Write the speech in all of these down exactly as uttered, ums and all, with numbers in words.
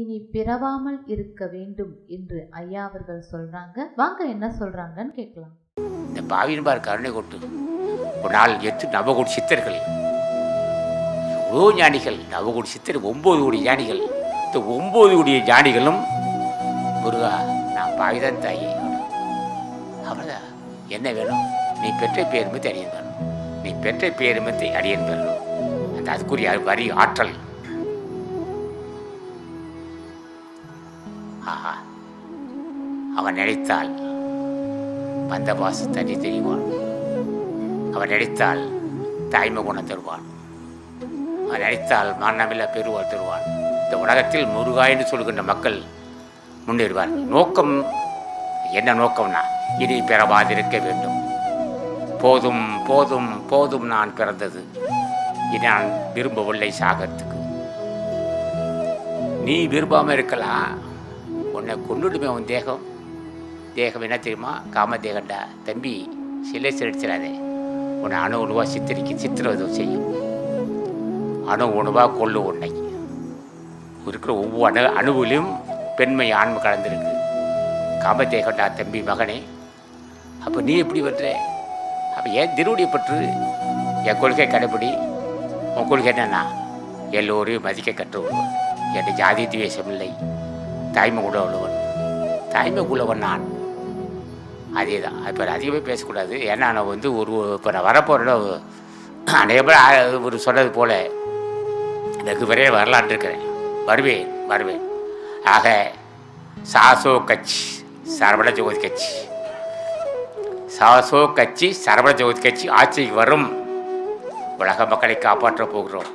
இனி பிறவாமல் இருக்க வேண்டும் என்று ஐயா அவர்கள் சொல்றாங்க. வாங்க என்ன சொல்றாங்கன்னு கேட்கலாம். இந்த பாவின் பார் கருணை கொட்டு ஒரு நாள் எட்டு நவகோடி சித்தர்கள் ஓ ஞானிகள் நவகோடி சித்தர் ஒன்பது கோடி ஞானிகள் இந்த ஒன்பது கோடிய ஞானிகளும் முருகா நான் பாவிதான் தாயே அவர்தான் என்ன வேணும் நீ பெற்ற பேருமத்தை அறியன் பெறணும் நீ பெற்ற பேருமத்தை அறியன் பெறணும் அந்த அதுக்குரிய வரி ஆற்றல். ஆஹா அவன் நினைத்தால் பந்த வாசு தண்ணி தெரிவான், அவன் நினைத்தால் தாய்மை குணம் தருவான், அவன் நினைத்தால் மரணமில்லா பெருவாள் தருவான். இந்த உலகத்தில் முருகாயின்னு சொல்கின்ற மக்கள் முன்னேறுவார். நோக்கம் என்ன நோக்கம்னா இனி பிறவாதிருக்க வேண்டும், போதும் போதும் போதும் நான் பிறந்தது, இனி நான் விரும்பவில்லை சாகிறதுக்கு. நீ விரும்பாமல் இருக்கலாம், உன்னை கொண்டுடுமே உன் தேகம். தேகம் என்ன தெரியுமா? காம தேகண்டா தம்பி, சிலை சிரிச்சிடாதே, உன்னை அணு உணவாக சித்தரிக்க சித்திரவதை செய்யும், அணு உணவாக கொள்ளு. உன்னை இருக்கிற ஒவ்வொரு அணு அணுவிலும் பெண்மை ஆண்மை கலந்துருக்கு. காம தேகண்டா தம்பி மகனே, அப்போ நீ எப்படி பற்ற? அப்போ ஏன் திருவடியை பற்று, என் கொள்கை கடைப்பிடி. உன் கொள்கை என்னன்னா எல்லோரையும் மதிக்க கற்றுக்கொள்வன், என் ஜாதி துவேஷம் இல்லை, தாய்மை கூட உள்ளவன், தாய்மைக்குள்ளவன் நான். அதே தான். இப்போ அதிகமாக பேசக்கூடாது, ஏன்னா நான் வந்து ஒரு இப்போ நான் வரப்போகிற அநேக பேர் ஒரு சொன்னது போல் எனக்கு விரைவில் வரலான் இருக்கிறேன், வருவேன் வருவேன். ஆக சாசோ கட்சி சரவண ஜோதி கட்சி, சாசோ கட்சி சரவண ஜோதி கட்சி ஆட்சிக்கு வரும். உலக மக்களை காப்பாற்ற போகிறோம்.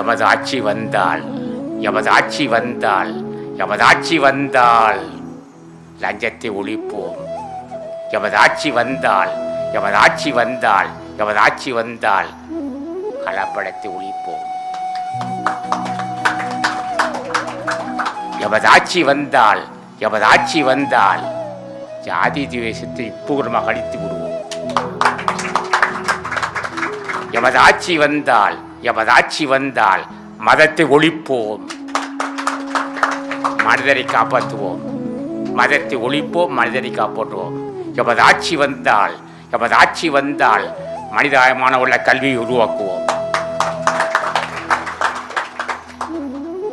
எமது ஆட்சி வந்தால், எமது ஆட்சி வந்தால், எமது ஆட்சி வந்தால் லஞ்சத்தை ஒழிப்போம். எமது ஆட்சி வந்தால், எமது ஆட்சி வந்தால், எமது ஆட்சி வந்தால் கலப்படத்தை ஒழிப்போம். எமது ஆட்சி வந்தால், எமது ஆட்சி வந்தால் ஜாதி துவேஷத்தை பூர்ணமாக அழித்து விடுவோம். எமது ஆட்சி வந்தால், எமது ஆட்சி வந்தால் மதத்தை ஒழிப்போம், மனிதரை காப்பாற்றுவோம். மதத்தை ஒழிப்போம், மனிதரை காப்பாற்றுவோம். எமது ஆட்சி வந்தால், எமது ஆட்சி வந்தால் மனிதாயமான உள்ள கல்வியை உருவாக்குவோம்.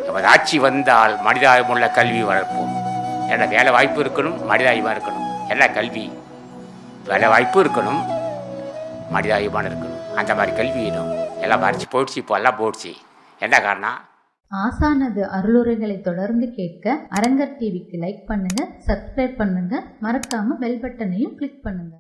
எமது ஆட்சி வந்தால் மனிதாயமுள்ள கல்வி வளர்ப்போம். ஏன்னா வேலை வாய்ப்பு இருக்கணும், மனிதாயமாக இருக்கணும். ஏன்னா கல்வி வேலை வாய்ப்பு இருக்கணும், மனிதாயமான இருக்கணும். அந்த மாதிரி கல்வி வேணும். எல்லாம் மறைச்சி போயிடுச்சு, இப்போ எல்லாம் போயிடுச்சு. என்ன காரணம்? ஆசானது அருளுரைகளை தொடர்ந்து கேட்க அரங்கர் டிவிக்கு லைக் பண்ணுங்க, சப்ஸ்கிரைப் பண்ணுங்க, மறக்காம பெல் பட்டனையும் கிளிக் பண்ணுங்க.